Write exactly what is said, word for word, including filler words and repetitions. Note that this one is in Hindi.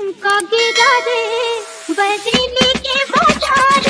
उनका गिरा दे बदली के बाजार।